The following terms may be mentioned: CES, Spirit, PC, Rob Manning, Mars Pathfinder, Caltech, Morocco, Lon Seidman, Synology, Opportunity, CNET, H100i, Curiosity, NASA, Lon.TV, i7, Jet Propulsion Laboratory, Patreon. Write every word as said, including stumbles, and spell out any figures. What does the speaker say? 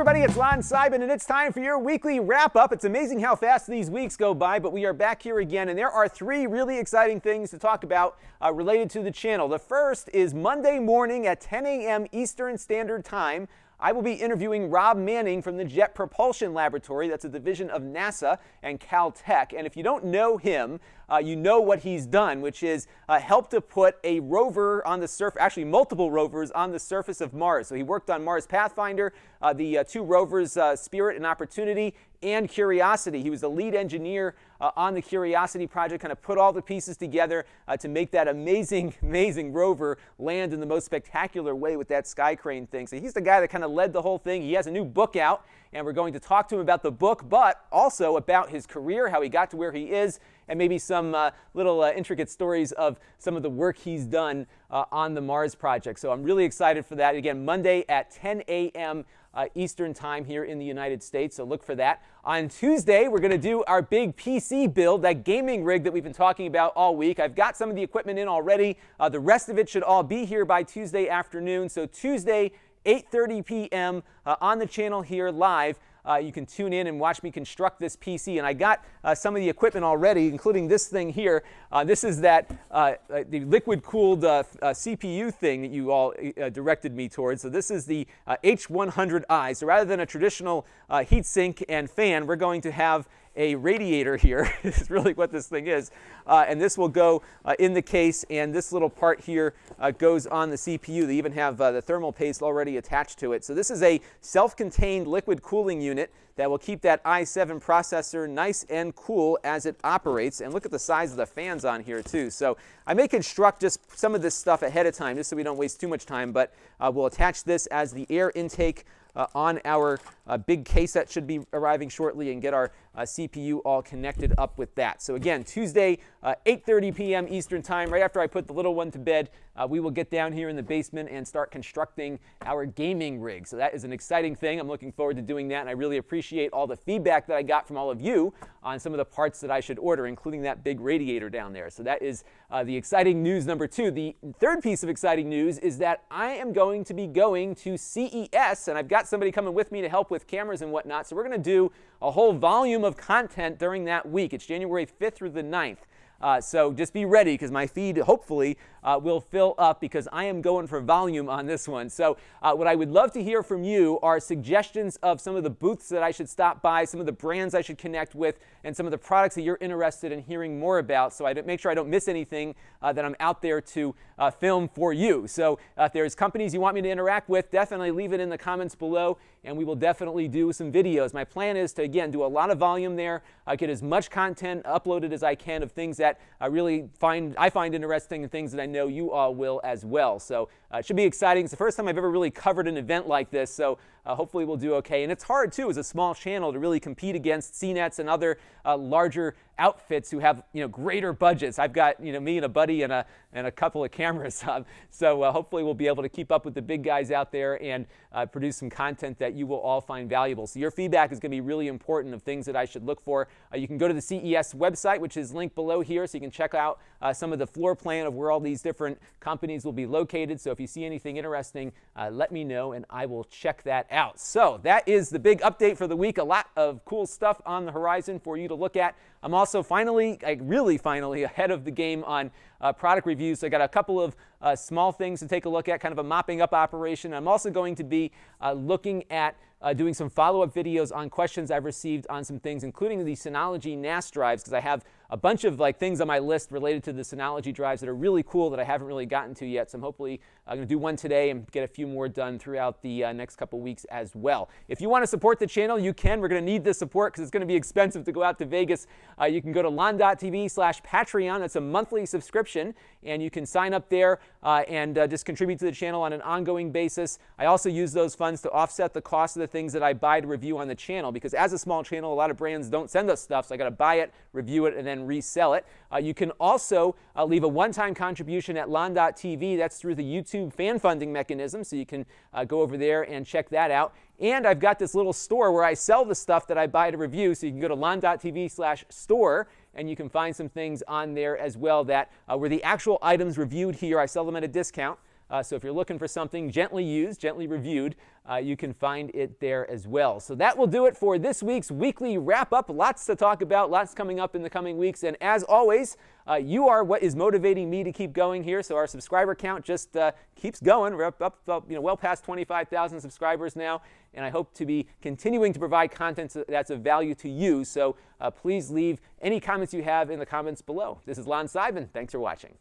everybody, it's Lon Seidman, and it's time for your weekly wrap-up. It's amazing how fast these weeks go by, but we are back here again, and there are three really exciting things to talk about uh, related to the channel. The first is Monday morning at ten A M Eastern Standard Time, I will be interviewing Rob Manning from the Jet Propulsion Laboratory. That's a division of NASA and Caltech. And if you don't know him, uh, you know what he's done, which is uh, help to put a rover on the surface, actually multiple rovers on the surface of Mars. So he worked on Mars Pathfinder, uh, the uh, two rovers, uh, Spirit and Opportunity, and Curiosity. He was the lead engineer uh, on the Curiosity project, kind of put all the pieces together uh, to make that amazing, amazing rover land in the most spectacular way with that sky crane thing. So he's the guy that kind of led the whole thing. He has a new book out, and we're going to talk to him about the book, but also about his career, how he got to where he is, and maybe some uh, little uh, intricate stories of some of the work he's done uh, on the Mars project. So I'm really excited for that. Again, Monday at ten A M Uh, Eastern time here in the United States, so look for that. On Tuesday, we're going to do our big P C build, that gaming rig that we've been talking about all week. I've got some of the equipment in already. Uh, the rest of it should all be here by Tuesday afternoon. So Tuesday, eight thirty P M uh, on the channel here live. Uh, you can tune in and watch me construct this P C. And I got uh, some of the equipment already, including this thing here. Uh, this is that uh, the liquid-cooled uh, uh, C P U thing that you all uh, directed me towards. So this is the uh, H one hundred i. So rather than a traditional uh, heatsink and fan, we're going to have a radiator here is really what this thing is. Uh, and this will go uh, in the case, and this little part here uh, goes on the C P U. They even have uh, the thermal paste already attached to it. So this is a self-contained liquid cooling unit that will keep that i seven processor nice and cool as it operates. And look at the size of the fans on here too. So I may construct just some of this stuff ahead of time just so we don't waste too much time, but uh, we'll attach this as the air intake Uh, on our uh, big case that should be arriving shortly, and get our uh, C P U all connected up with that. So again, Tuesday, uh, eight thirty P M Eastern time, right after I put the little one to bed, uh, we will get down here in the basement and start constructing our gaming rig. So that is an exciting thing. I'm looking forward to doing that, and I really appreciate all the feedback that I got from all of you on some of the parts that I should order, including that big radiator down there. So that is uh, the exciting news number two. The third piece of exciting news is that I am going to be going to C E S, and I've got somebody coming with me to help with cameras and whatnot. So we're going to do a whole volume of content during that week. It's January fifth through the ninth. Uh, so just be ready, because my feed hopefully uh, will fill up, because I am going for volume on this one. So uh, what I would love to hear from you are suggestions of some of the booths that I should stop by, some of the brands I should connect with, and some of the products that you're interested in hearing more about. So I make sure I don't miss anything uh, that I'm out there to uh, film for you. So uh, if there's companies you want me to interact with, definitely leave it in the comments below, and we will definitely do some videos. My plan is to, again, do a lot of volume there, uh, get as much content uploaded as I can of things that I really find I find interesting, and things that I know you all will as well. So uh, it should be exciting. It's the first time I've ever really covered an event like this, so uh, hopefully we'll do okay. And it's hard too, as a small channel, to really compete against C NETs and other uh, larger outfits who have, you know, greater budgets. I've got, you know, me and a buddy and a and a couple of cameras. Um, so uh, hopefully we'll be able to keep up with the big guys out there and uh, produce some content that you will all find valuable. So your feedback is going to be really important, of things that I should look for. Uh, you can go to the C E S website, which is linked below here, so you can check out uh, some of the floor plan of where all these different companies will be located. So if you see anything interesting, uh, let me know, and I will check that out. So that is the big update for the week. A lot of cool stuff on the horizon for you to look at. I'm also So finally, I really finally ahead of the game on uh, product reviews. So I got a couple of uh, small things to take a look at, kind of a mopping up operation. I'm also going to be uh, looking at Uh, doing some follow-up videos on questions I've received on some things, including the Synology N A S drives, because I have a bunch of like things on my list related to the Synology drives that are really cool that I haven't really gotten to yet. So I'm hopefully uh, going to do one today and get a few more done throughout the uh, next couple weeks as well. If you want to support the channel, you can. We're going to need this support, because it's going to be expensive to go out to Vegas. Uh, you can go to lon dot T V slash Patreon. That's a monthly subscription, and you can sign up there uh, and uh, just contribute to the channel on an ongoing basis. I also use those funds to offset the cost of the things that I buy to review on the channel, because as a small channel, a lot of brands don't send us stuff, so I got to buy it, review it, and then resell it. Uh, you can also uh, leave a one-time contribution at lon dot T V. That's through the YouTube fan funding mechanism, so you can uh, go over there and check that out. And I've got this little store where I sell the stuff that I buy to review, so you can go to lon dot T V slash store, and you can find some things on there as well that uh, were the actual items reviewed here. I sell them at a discount. Uh, so if you're looking for something gently used, gently reviewed, uh, you can find it there as well. So that will do it for this week's weekly wrap-up. Lots to talk about, lots coming up in the coming weeks. And as always, uh, you are what is motivating me to keep going here. So our subscriber count just uh, keeps going. We're up, up, up you know, well past twenty-five thousand subscribers now. And I hope to be continuing to provide content that's of value to you. So uh, please leave any comments you have in the comments below. This is Lon Seidman. Thanks for watching.